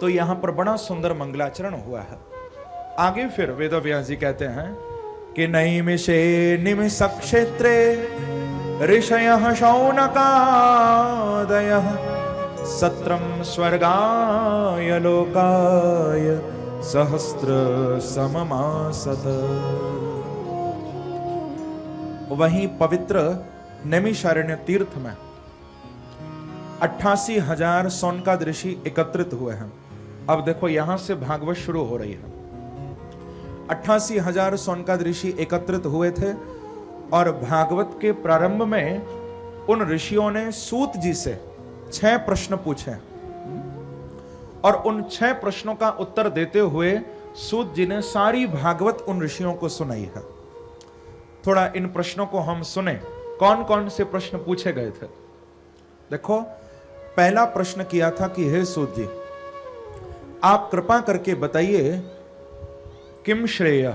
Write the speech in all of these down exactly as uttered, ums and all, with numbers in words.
तो यहाँ पर बड़ा सुंदर मंगलाचरण हुआ है। आगे फिर वेदव्यास जी कहते हैं कि नैमिषे निमिष क्षेत्रे ऋषयः शौनकादयः सत्रं स्वर्गाय लोकाय सहस्र सममासत। वहीं पवित्र नैमिषारण्य तीर्थ में अट्ठासी हजार शौनकाद ऋषि एकत्रित हुए हैं। अब देखो यहां से भागवत शुरू हो रही है। अट्ठासी हजार शौनकाद ऋषि एकत्रित हुए थे और भागवत के प्रारंभ में उन ऋषियों ने सूत जी से छह प्रश्न पूछे और उन छह प्रश्नों का उत्तर देते हुए सूत जी ने सारी भागवत उन ऋषियों को सुनाई है। थोड़ा इन प्रश्नों को हम सुने, कौन कौन से प्रश्न पूछे गए थे। देखो पहला प्रश्न किया था कि हे सूत जी, आप कृपा करके बताइए किम श्रेय,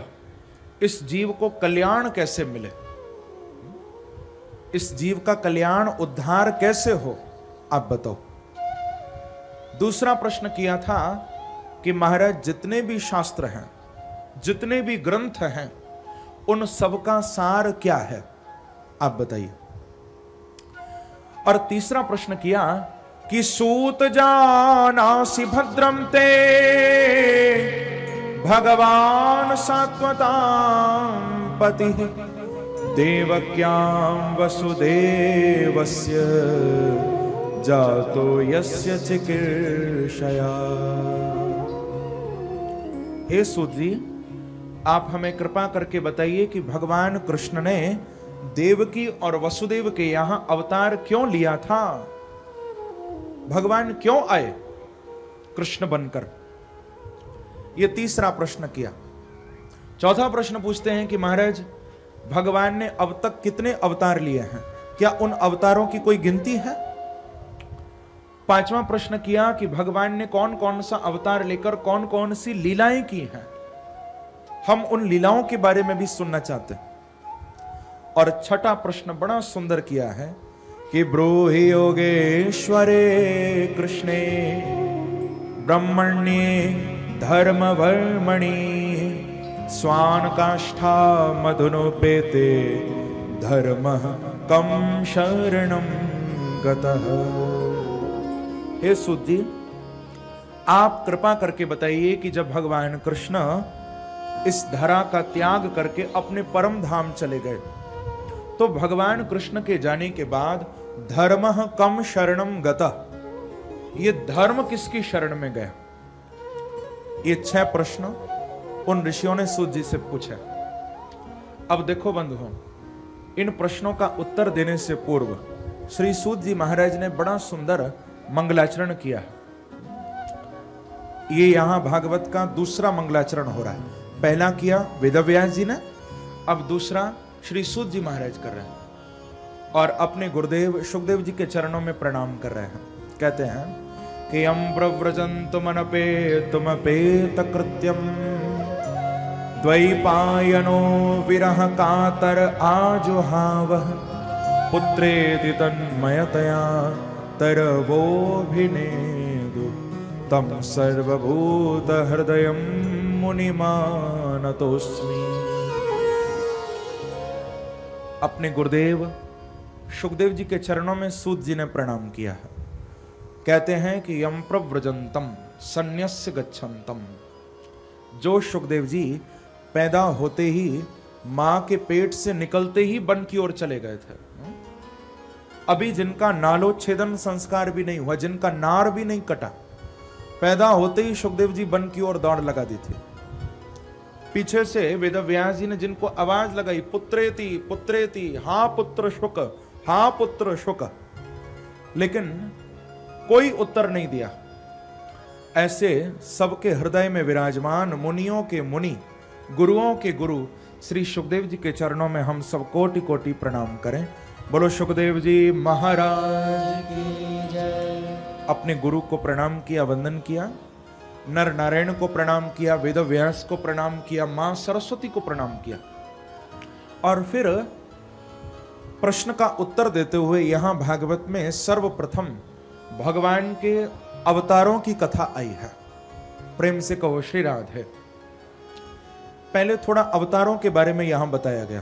इस जीव को कल्याण कैसे मिले, इस जीव का कल्याण उद्धार कैसे हो, आप बताओ। दूसरा प्रश्न किया था कि महाराज जितने भी शास्त्र हैं, जितने भी ग्रंथ हैं, उन सबका सार क्या है, आप बताइए। और तीसरा प्रश्न किया कि सूत जानासि भद्रम ते भगवान सात्वतां पतिः देवक्यां वसुदेवस्य जातो यस्य चिकीर्षया। हे सूत जी, आप हमें कृपा करके बताइए कि भगवान कृष्ण ने देवकी और वसुदेव के यहां अवतार क्यों लिया था, भगवान क्यों आए कृष्ण बनकर। ये तीसरा प्रश्न किया। चौथा प्रश्न पूछते हैं कि महाराज भगवान ने अब तक कितने अवतार लिए हैं, क्या उन अवतारों की कोई गिनती है। पांचवा प्रश्न किया कि भगवान ने कौन कौन सा अवतार लेकर कौन कौन सी लीलाएं की हैं, हम उन लीलाओं के बारे में भी सुनना चाहते हैं। और छठा प्रश्न बड़ा सुंदर किया है कि ब्रूहि योगेश्वरे कृष्णे ब्रह्मण्ये धर्म वर्मणि स्वान काष्ठा मधुनोपेते धर्म कम शरणं गतः। हे सूत जी, आप कृपा करके बताइए कि जब भगवान कृष्ण इस धरा का त्याग करके अपने परम धाम चले गए तो भगवान कृष्ण के जाने के बाद धर्म कम शरणं गतः, ये धर्म किसकी शरण में गया। ये छह प्रश्न उन ऋषियों ने सूत जी से पूछे। अब देखो बंधुओं, इन प्रश्नों का उत्तर देने से पूर्व श्री सूत जी महाराज ने बड़ा सुंदर मंगलाचरण किया है। ये यहां भागवत का दूसरा मंगलाचरण हो रहा है। पहला किया वेदव्यास जी ने, अब दूसरा श्री सूत जी महाराज कर रहे हैं और अपने गुरुदेव सुखदेव जी के चरणों में प्रणाम कर रहे हैं। कहते हैं यं प्रव्रजन्तु मनपेतमपेतकृत्यं द्वैपायनो विरह कातर आजुहावः पुत्रेति तन्मयतया तरवोभिनेदु तं सर्वभूत हृदयं मुनिमानतोऽस्मि। अपने गुरुदेव सुखदेव जी के चरणों में सूत जी ने प्रणाम किया है। कहते हैं कि यम प्रव्रजंतम सन्यस्य गच्छन्तम, जो सुखदेव जी पैदा होते ही मां के पेट से निकलते ही वन की ओर चले गए थे, अभी जिनका नालोच्छेदन संस्कार भी नहीं हुआ, जिनका नार भी नहीं कटा, पैदा होते ही सुखदेव जी वन की ओर दौड़ लगा दी थी। पीछे से वेदव्यास जी ने जिनको आवाज लगाई पुत्रेति पुत्रेति, हा पुत्र शुक, हा पुत्र शुक, लेकिन कोई उत्तर नहीं दिया। ऐसे सबके हृदय में विराजमान मुनियों के मुनि, गुरुओं के गुरु श्री सुखदेव जी के चरणों में हम सब कोटि कोटि प्रणाम करें। बोलो सुखदेव जी महाराज की जय। अपने गुरु को प्रणाम किया, वंदन किया, नर नारायण को प्रणाम किया, वेदव्यास को प्रणाम किया, मां सरस्वती को प्रणाम किया। और फिर प्रश्न का उत्तर देते हुए यहां भागवत में सर्वप्रथम भगवान के अवतारों की कथा आई है। प्रेम से कहो श्री राधे। पहले थोड़ा अवतारों के बारे में यहां बताया गया।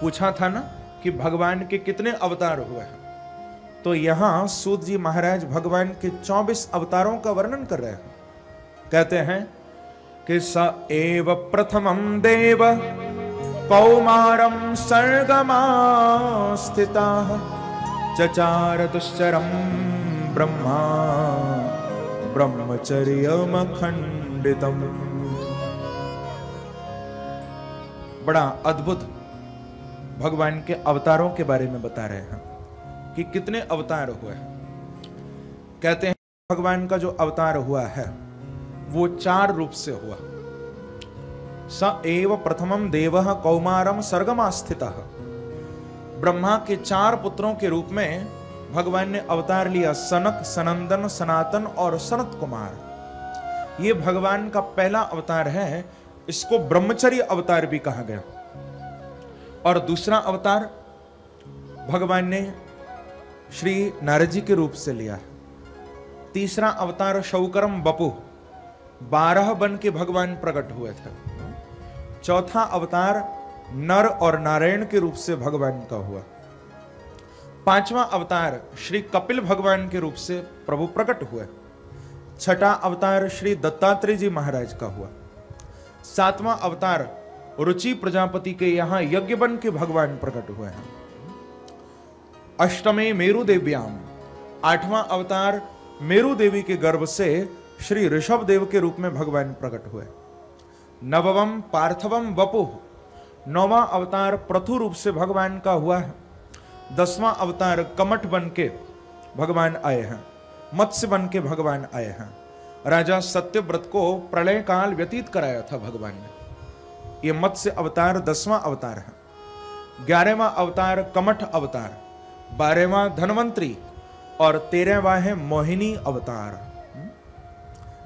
पूछा था ना कि भगवान के कितने अवतार हुए हैं, तो यहां सूत जी महाराज भगवान के चौबीस अवतारों का वर्णन कर रहे हैं। कहते हैं कि स एव प्रथमं देव कौमारं सर्गमास्थिता चचार दुश्चरं ब्रह्मा ब्रह्मचर्यमखंडितम्। बड़ा अद्भुत भगवान के अवतारों के बारे में बता रहे हैं कि कितने अवतार हुए। कहते हैं भगवान का जो अवतार हुआ है वो चार रूप से हुआ। स एव प्रथमं देवः कौमारं सर्गमास्थितः। ब्रह्मा के चार पुत्रों के रूप में भगवान ने अवतार लिया, सनक, सनंदन, सनातन और सनत कुमार। ये भगवान का पहला अवतार है, इसको ब्रह्मचर्य अवतार भी कहा गया। और दूसरा अवतार भगवान ने श्री नारद जी के रूप से लिया। तीसरा अवतार शौकरम बपु, बारह बन के भगवान प्रकट हुए थे। चौथा अवतार नर और नारायण के रूप से भगवान का हुआ। पांचवां अवतार श्री कपिल भगवान के रूप से प्रभु प्रकट हुए। छठा अवतार श्री दत्तात्रेय जी महाराज का हुआ। सातवां अवतार रुचि प्रजापति के यहां यज्ञबन के भगवान प्रकट हुए हैं। अष्टमे मेरु देव्याम, आठवां अवतार मेरु देवी के गर्भ से श्री ऋषभ देव के रूप में भगवान प्रकट हुए। नववम पार्थवम वपुः, नौवां अवतार प्रथु रूप से भगवान का हुआ है। दसवां अवतार कमठ बन के भगवान आए हैं, मत्स्य बन के भगवान आए हैं। राजा सत्यव्रत को प्रलय काल व्यतीत कराया था भगवान ने, यह मत्स्य अवतार दसवां अवतार है। ग्यारहवां अवतार कमठ अवतार, बारहवां धनवंतरी और तेरहवां है मोहिनी अवतार।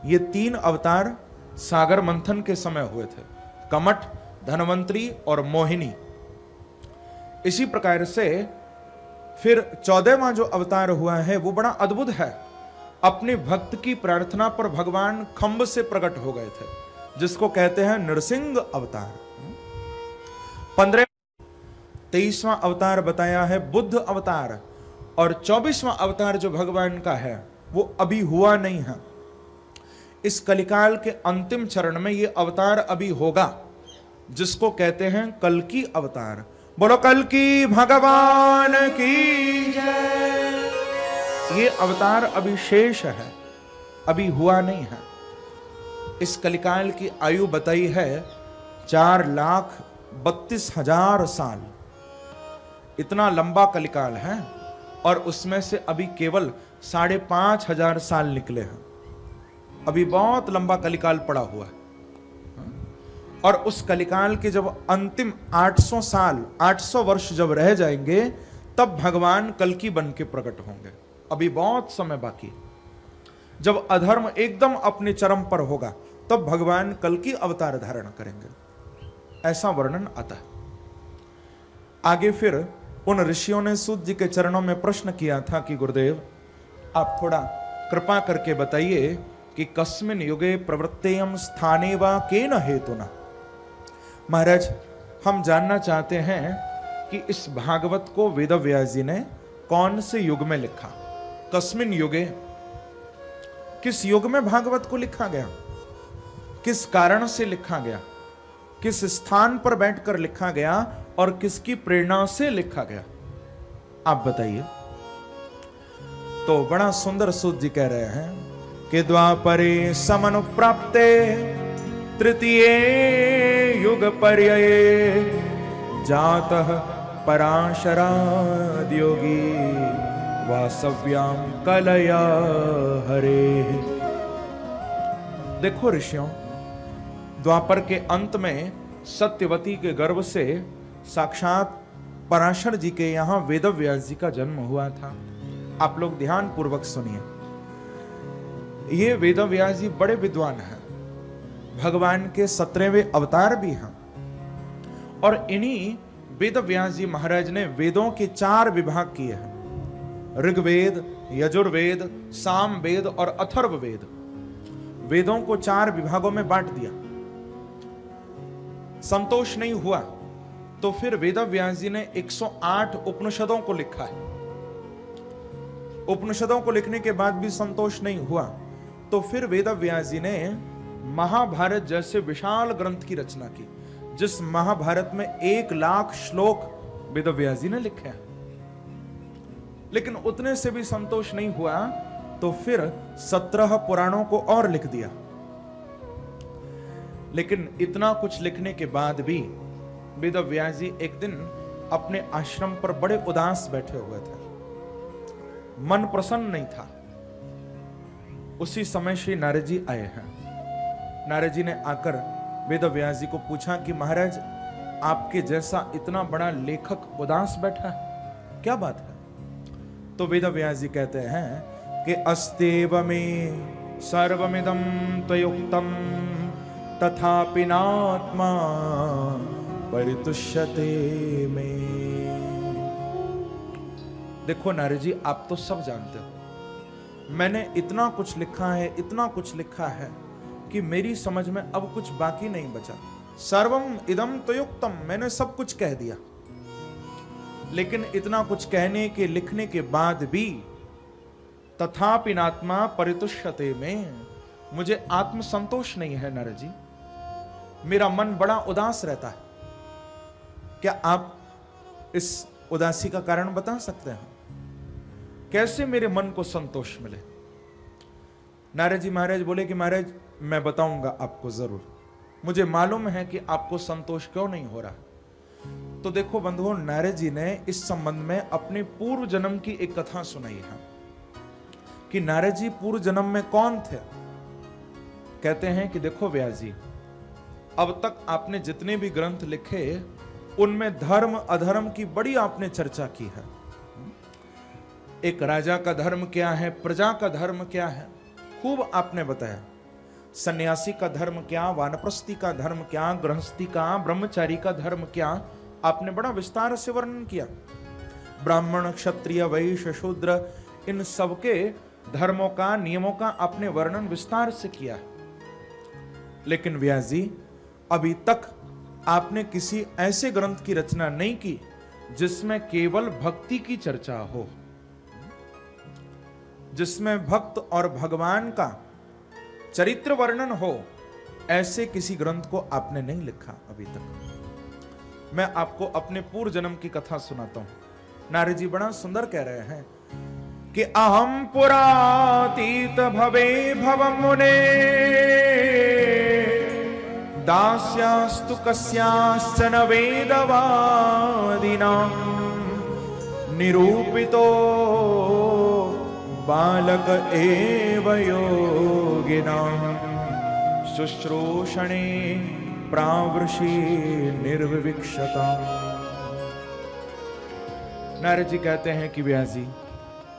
ये तीन अवतार सागर मंथन के समय हुए थे, कमठ, धनवंतरी और मोहिनी। इसी प्रकार से फिर चौदहवां जो अवतार हुआ है वो बड़ा अद्भुत है। अपने भक्त की प्रार्थना पर भगवान खंभ से प्रकट हो गए थे, जिसको कहते हैं नरसिंह अवतार। पंद्रह तेईसवां अवतार बताया है बुद्ध अवतार। और चौबीसवां अवतार जो भगवान का है वो अभी हुआ नहीं है। इस कलिकाल के अंतिम चरण में ये अवतार अभी होगा, जिसको कहते हैं कल्कि अवतार। बोलो कल्कि भगवान की जय। ये अवतार अभी शेष है, अभी हुआ नहीं है। इस कलिकाल की आयु बताई है चार लाख बत्तीस हजार साल। इतना लंबा कलिकाल है और उसमें से अभी केवल साढ़े पांच हजार साल निकले हैं। अभी बहुत लंबा कलिकाल पड़ा हुआ है। और उस कलिकाल के जब अंतिम आठ सौ साल, आठ सौ वर्ष जब रह जाएंगे तब भगवान कल्कि बन के प्रकट होंगे। अभी बहुत समय बाकी। जब अधर्म एकदम अपने चरम पर होगा तब भगवान कल्कि अवतार धारण करेंगे, ऐसा वर्णन आता है। आगे फिर उन ऋषियों ने सूत जी के चरणों में प्रश्न किया था कि गुरुदेव आप थोड़ा कृपा करके बताइए कि कस्मिन युगे प्रवृत्तेयम स्थाने वा केन हेतुना। महाराज हम जानना चाहते हैं कि इस भागवत को वेदव्यास जी ने कौन से युग में लिखा, कस्मिन युगे, किस युग में भागवत को लिखा गया, किस कारण से लिखा गया, किस स्थान पर बैठकर लिखा गया और किसकी प्रेरणा से लिखा गया, आप बताइए। तो बड़ा सुंदर सूत जी कह रहे हैं कि द्वापरे समनुप्राप्ते तृतीये युग पर्यये जातः पराशराद्योगी वासव्याम कलया हरे। देखो ऋषियों, द्वापर के अंत में सत्यवती के गर्भ से साक्षात पराशर जी के यहां वेदव्यास जी का जन्म हुआ था। आप लोग ध्यान पूर्वक सुनिए। ये वेदव्यास जी बड़े विद्वान हैं, भगवान के सत्रहवें अवतार भी हैं। और इन्हीं वेदव्यास जी महाराज ने वेदों के चार विभाग किए हैं, ऋग्वेद, यजुर्वेद, सामवेद और अथर्ववेद। वेदों को चार विभागों में बांट दिया। संतोष नहीं हुआ तो फिर वेदव्यास जी ने एक सौ आठ उपनिषदों को लिखा है। उपनिषदों को लिखने के बाद भी संतोष नहीं हुआ तो फिर वेदव्यास जी ने महाभारत जैसे विशाल ग्रंथ की रचना की, जिस महाभारत में एक लाख श्लोक वेदव्यास जी ने लिखे हैं। लेकिन उतने से भी संतोष नहीं हुआ तो फिर सत्रह पुराणों को और लिख दिया। लेकिन इतना कुछ लिखने के बाद भी वेदव्यास जी एक दिन अपने आश्रम पर बड़े उदास बैठे हुए थे, मन प्रसन्न नहीं था। उसी समय श्री नारद जी आए हैं। नारद जी ने आकर वेदव्यास जी को पूछा कि महाराज, आपके जैसा इतना बड़ा लेखक उदास बैठा है, क्या बात है? तो वेदव्यास जी कहते हैं कि अस्तेव में सर्वमिदं त्वयुक्तम तथापि नात्मा परितुष्यते मे। देखो नारद जी, आप तो सब जानते हो, मैंने इतना कुछ लिखा है, इतना कुछ लिखा है कि मेरी समझ में अब कुछ बाकी नहीं बचा। सर्वम इदम त्वयुक्तम, मैंने सब कुछ कह दिया। लेकिन इतना कुछ कहने के लिखने के बाद भी तथापि नात्मा परितुष्यते में, मुझे आत्म संतोष नहीं है नारद जी, मेरा मन बड़ा उदास रहता है। क्या आप इस उदासी का कारण बता सकते हैं? कैसे मेरे मन को संतोष मिले? नारद जी महाराज बोले कि महाराज, मैं बताऊंगा आपको जरूर, मुझे मालूम है कि आपको संतोष क्यों नहीं हो रहा। तो देखो बंधुओं, नारद जी ने इस संबंध में अपने पूर्व जन्म की एक कथा सुनाई है कि नारद जी पूर्व जन्म में कौन थे। कहते हैं कि देखो व्यास जी, अब तक आपने जितने भी ग्रंथ लिखे उनमें धर्म अधर्म की बड़ी आपने चर्चा की है। एक राजा का धर्म क्या है, प्रजा का धर्म क्या है, खूब आपने बताया। सन्यासी का धर्म क्या, वानप्रस्थी का धर्म क्या, गृहस्थी का, ब्रह्मचारी का धर्म क्या, आपने बड़ा विस्तार से वर्णन किया। ब्राह्मण, क्षत्रिय, वैश्य, शूद्र, इन सबके धर्मों का, नियमों का आपने वर्णन विस्तार से किया है। लेकिन व्यास जी, अभी तक आपने किसी ऐसे ग्रंथ की रचना नहीं की जिसमें केवल भक्ति की चर्चा हो, जिसमें भक्त और भगवान का चरित्र वर्णन हो, ऐसे किसी ग्रंथ को आपने नहीं लिखा अभी तक। मैं आपको अपने पूर्व जन्म की कथा सुनाता हूं। नारद जी बड़ा सुंदर कह रहे हैं कि अहम पुरातीत भवे भव मुने दास्यास्तु कस्याश्च न वेदवादिनां निरूपितो बालक एव योगिनां शुश्रूषणे प्रावृषि निर्विवक्षता। नारद जी कहते हैं कि व्यास जी,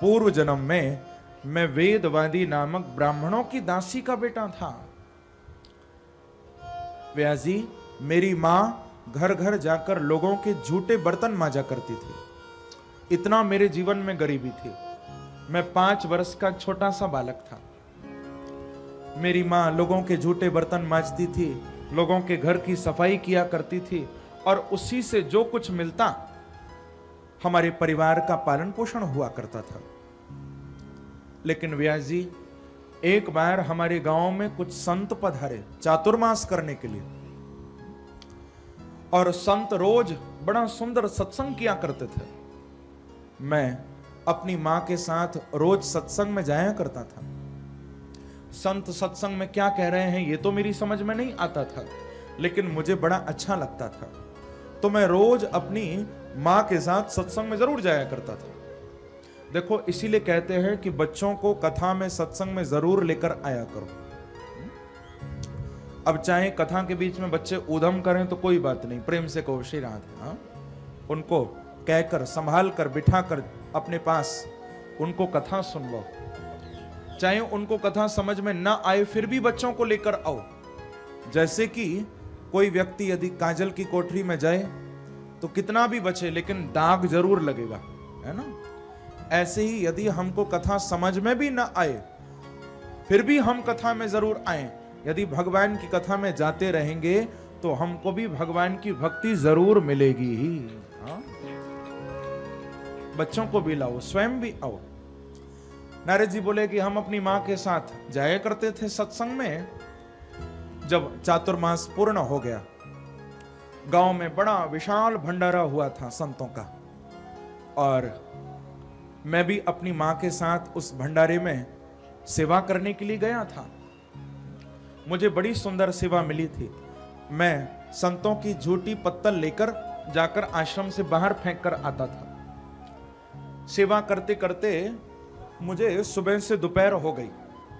पूर्व जन्म में मैं वेदवादी नामक ब्राह्मणों की दासी का बेटा था। व्यास जी, मेरी माँ घर घर जाकर लोगों के झूठे बर्तन मांजा करती थी, इतना मेरे जीवन में गरीबी थी। मैं पांच वर्ष का छोटा सा बालक था। मेरी माँ लोगों के झूठे बर्तन मांजती थी, लोगों के घर की सफाई किया करती थी और उसी से जो कुछ मिलता हमारे परिवार का पालन पोषण हुआ करता था। लेकिन व्यास जी, एक बार हमारे गांव में कुछ संत पधारे चातुर्मास करने के लिए, और संत रोज बड़ा सुंदर सत्संग किया करते थे। मैं अपनी माँ के साथ रोज सत्संग में जाया करता था। संत सत्संग में क्या कह रहे हैं ये तो मेरी समझ में नहीं आता था, लेकिन मुझे बड़ा अच्छा लगता था, तो मैं रोज अपनी माँ के साथ सत्संग में जरूर जाया करता था। देखो, इसीलिए कहते हैं कि बच्चों को कथा में, सत्संग में जरूर लेकर आया करो। अब चाहे कथा के बीच में बच्चे ऊधम करें तो कोई बात नहीं, प्रेम से कहो श्री राधे, उनको कहकर, संभाल कर, बिठा कर अपने पास उनको कथा सुन लो। चाहे उनको कथा समझ में ना आए फिर भी बच्चों को लेकर आओ। जैसे कि कोई व्यक्ति यदि काजल की कोठरी में जाए तो कितना भी बचे लेकिन दाग जरूर लगेगा, है ना? ऐसे ही यदि हमको कथा समझ में भी ना आए फिर भी हम कथा में जरूर आए। यदि भगवान की कथा में जाते रहेंगे तो हमको भी भगवान की भक्ति जरूर मिलेगी ही। हाँ? बच्चों को भी लाओ, स्वयं भी आओ। नारद जी बोले कि हम अपनी माँ के साथ जाया करते थे सत्संग में। जब चातुर्मास पूर्ण हो गया, गांव में बड़ा विशाल भंडारा हुआ था संतों का, और मैं भी अपनी माँ के साथ उस भंडारे में सेवा करने के लिए गया था। मुझे बड़ी सुंदर सेवा मिली थी। मैं संतों की झूठी पत्तल लेकर जाकर आश्रम से बाहर फेंक कर आता था। सेवा करते करते मुझे सुबह से दोपहर हो गई,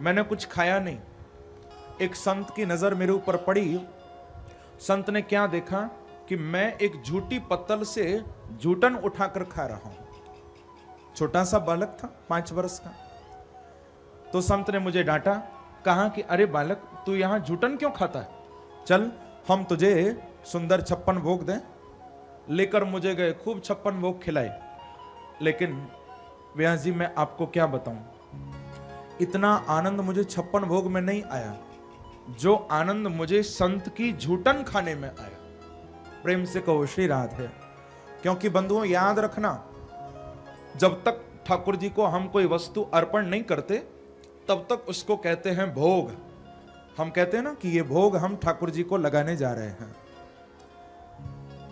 मैंने कुछ खाया नहीं। एक संत की नज़र मेरे ऊपर पड़ी। संत ने क्या देखा कि मैं एक झूठी पत्तल से झूठन उठाकर खा रहा हूँ। छोटा सा बालक था, पाँच वर्ष का। तो संत ने मुझे डांटा, कहा कि अरे बालक, तू यहाँ झूठन क्यों खाता है? चल हम तुझे सुंदर छप्पन भोग दें। लेकर मुझे गए, खूब छप्पन भोग खिलाए। लेकिन व्यास जी मैं आपको क्या बताऊं, इतना आनंद मुझे छप्पन भोग में नहीं आया जो आनंद मुझे संत की झूठन खाने में आया। प्रेम से कहो श्री राधे। क्योंकि बंधुओं याद रखना, जब तक ठाकुर जी को हम कोई वस्तु अर्पण नहीं करते तब तक उसको कहते हैं भोग। हम कहते हैं ना कि ये भोग हम ठाकुर जी को लगाने जा रहे हैं,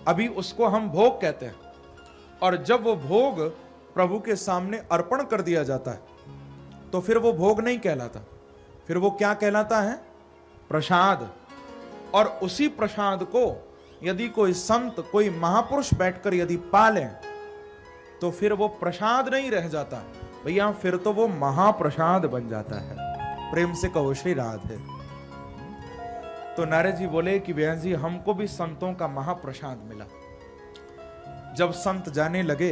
अभी उसको हम भोग कहते हैं। और जब वो भोग प्रभु के सामने अर्पण कर दिया जाता है तो फिर वो भोग नहीं कहलाता, फिर वो क्या कहलाता है? प्रसाद। और उसी प्रसाद को यदि कोई संत, कोई महापुरुष बैठकर यदि पा लें तो फिर वो प्रसाद नहीं रह जाता भैया, फिर तो वो महाप्रसाद बन जाता है। प्रेम से कहो श्री राधे। तो नारद जी बोले कि व्यास जी हमको भी संतों का महाप्रसाद मिला। जब संत जाने लगे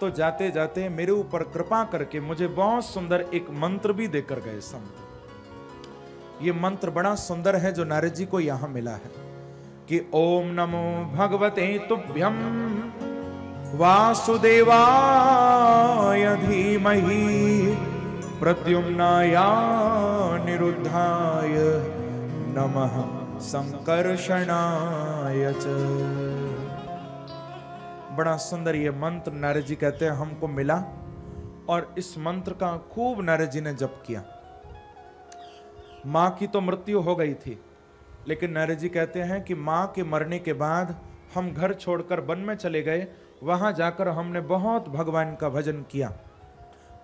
तो जाते जाते मेरे ऊपर कृपा करके मुझे बहुत सुंदर एक मंत्र भी देकर गए संत। ये मंत्र बड़ा सुंदर है जो नारद जी को यहाँ मिला है कि ओम नमो भगवते तुभ्यम वासुदेवाय धीमहि प्रद्युम्नाया निरुद्धाय नमः संकर्षणाय च। बड़ा सुंदर ये मंत्र नारद जी कहते हैं हमको मिला, और इस मंत्र का खूब नारद जी ने जप किया। माँ की तो मृत्यु हो गई थी, लेकिन नारद जी कहते हैं कि माँ के मरने के बाद हम घर छोड़कर वन में चले गए। वहाँ जाकर हमने बहुत भगवान का भजन किया।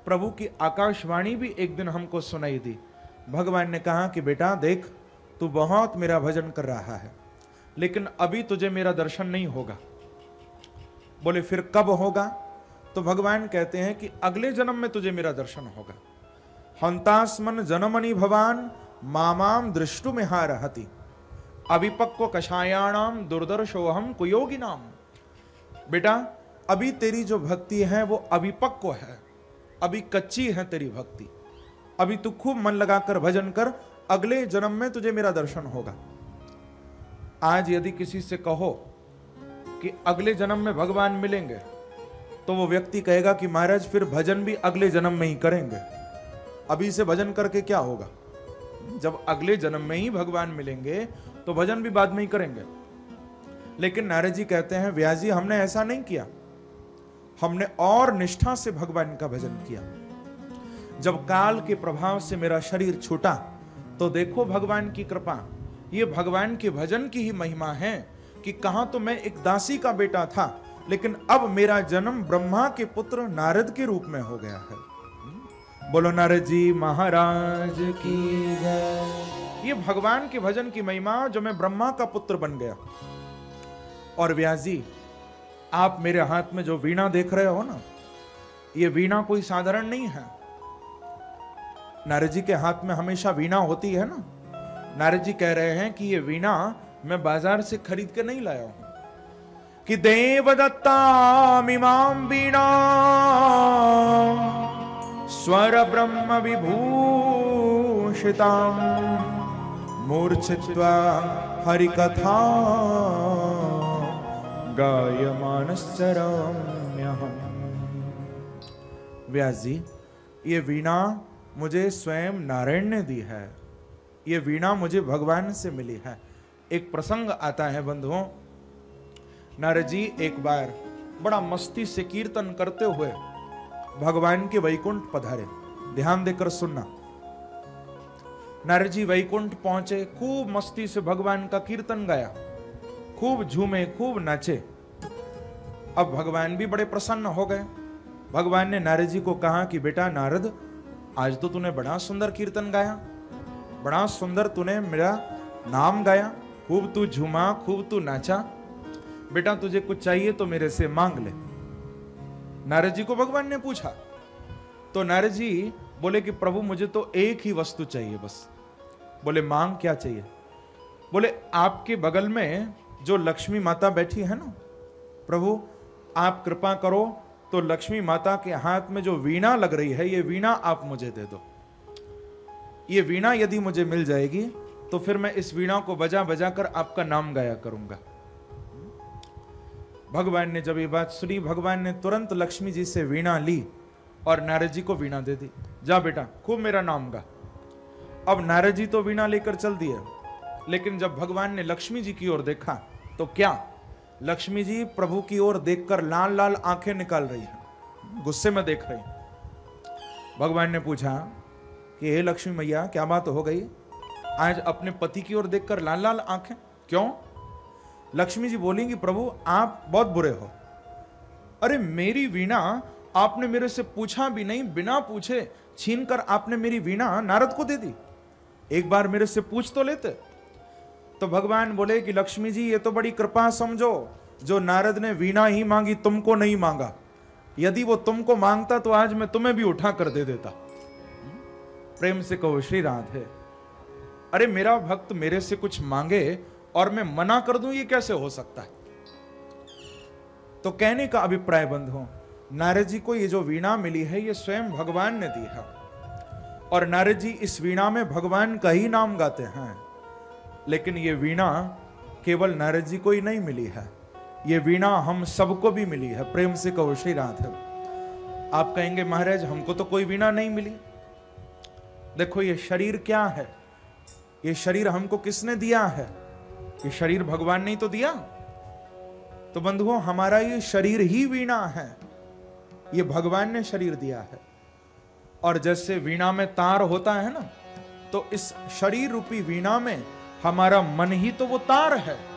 प्रभु की आकाशवाणी भी एक दिन हमको सुनाई दी। भगवान ने कहा कि बेटा देख, तू बहुत मेरा भजन कर रहा है, लेकिन अभी तुझे मेरा दर्शन नहीं होगा। बोले फिर कब होगा? तो भगवान कहते हैं कि अगले जन्म में तुझे मेरा दर्शन होगा। हंतास्मन जनमनि भवान मामाम दृष्टु में हा रहती अविपक्व कषायाणाम दुर्दर्शोहम कुयोगी नाम। बेटा अभी तेरी जो भक्ति है वो अविपक्व है, अभी कच्ची है तेरी भक्ति। अभी तू खूब मन लगाकर भजन कर, अगले जन्म में तुझे मेरा दर्शन होगा। आज यदि किसी से कहो कि अगले जन्म में भगवान मिलेंगे तो वो व्यक्ति कहेगा कि महाराज फिर भजन भी अगले जन्म में ही करेंगे, अभी से भजन करके क्या होगा? जब अगले जन्म में ही भगवान मिलेंगे तो भजन भी बाद में ही करेंगे। लेकिन नारद जी कहते हैं व्यास जी हमने ऐसा नहीं किया, हमने और निष्ठा से भगवान का भजन किया। जब काल के प्रभाव से मेरा शरीर छूटा तो देखो भगवान की कृपा। ये भगवान के भजन की ही महिमा है कि कहां तो मैं एक दासी का बेटा था, लेकिन अब मेरा जन्म ब्रह्मा के पुत्र नारद के रूप में हो गया है। बोलो नारद जी महाराज की जय। ये भगवान के भजन की महिमा जो मैं ब्रह्मा का पुत्र बन गया। और व्यास जी आप मेरे हाथ में जो वीणा देख रहे हो ना, ये वीणा कोई साधारण नहीं है। नारद जी के हाथ में हमेशा वीणा होती है ना। नारद जी कह रहे हैं कि ये वीणा मैं बाजार से खरीद के नहीं लाया हूं कि देवदत्ता मिमाम वीणा स्वर ब्रह्म विभूषिता मूर्छित्वा हरिकथा गायमानश्चरम्यहम्। व्यास जी ये वीणा मुझे स्वयं नारायण ने दी है, ये वीणा मुझे भगवान से मिली है। एक प्रसंग आता है बंधुओं, नारद जी एक बार बड़ा मस्ती से कीर्तन करते हुए भगवान के वैकुंठ पधारे। ध्यान देकर सुनना, नारद जी वैकुंठ पहुंचे, खूब मस्ती से भगवान का कीर्तन गाया, खूब झूमे, खूब नाचे। अब भगवान भी बड़े प्रसन्न हो गए। भगवान ने नारद जी को कहा कि बेटा नारद, आज तो तूने बड़ा सुंदर कीर्तन गाया, बड़ा सुंदर तूने मेरा नाम गाया, खूब तू झूमा, खूब तू नाचा, बेटा तुझे कुछ चाहिए तो मेरे से मांग ले। नारद जी को भगवान ने पूछा तो नारद जी बोले कि प्रभु मुझे तो एक ही वस्तु चाहिए बस। बोले मांग, क्या चाहिए? बोले आपके बगल में जो लक्ष्मी माता बैठी है ना प्रभु, आप कृपा करो तो लक्ष्मी माता के हाथ में जो वीणा लग रही है, ये वीणा आप मुझे दे दो। ये वीणा यदि मुझे मिल जाएगी तो फिर मैं इस वीणा को बजा बजा कर आपका नाम गाया करूंगा। भगवान ने जब ये बात सुनी, भगवान ने तुरंत लक्ष्मी जी से वीणा ली और नारद जी को वीणा दे दी। जा बेटा, खूब मेरा नाम गा। अब नारद जी तो वीणा लेकर चल दिए, लेकिन जब भगवान ने लक्ष्मी जी की ओर देखा तो क्या, लक्ष्मी जी प्रभु की ओर देखकर लाल लाल आंखें निकाल रही हैं, गुस्से में देख रही हैं। भगवान ने पूछा कि हे लक्ष्मी मैया, क्या बात हो गई, आज अपने पति की ओर देखकर लाल लाल आंखें क्यों? लक्ष्मी जी बोली कि प्रभु आप बहुत बुरे हो, अरे मेरी वीणा आपने मेरे से पूछा भी नहीं, बिना पूछे छीन कर आपने मेरी वीणा नारद को दे दी, एक बार मेरे से पूछ तो लेते। तो भगवान बोले कि लक्ष्मी जी ये तो बड़ी कृपा समझो, जो नारद ने वीणा ही मांगी, तुमको नहीं मांगा। यदि वो तुमको मांगता तो आज मैं तुम्हें भी उठा कर दे देता। प्रेम से कहो श्री राधे। अरे मेरा भक्त मेरे से कुछ मांगे और मैं मना कर दूं, ये कैसे हो सकता है? तो कहने का अभिप्राय बंधुओं, नारद जी को ये जो वीणा मिली है ये स्वयं भगवान ने दी है और नारद जी इस वीणा में भगवान का ही नाम गाते हैं। लेकिन ये वीणा केवल नारद जी को ही नहीं मिली है, ये वीणा हम सबको भी मिली है। प्रेम से कहो श्री राधे। आप कहेंगे महाराज हमको तो कोई वीणा नहीं मिली। देखो ये शरीर क्या है, ये शरीर हमको किसने दिया है? ये शरीर भगवान ने तो दिया। तो बंधुओं हमारा ये शरीर ही वीणा है, ये भगवान ने शरीर दिया है। और जैसे वीणा में तार होता है ना, तो इस शरीर रूपी वीणा में हमारा मन ही तो वो तार है।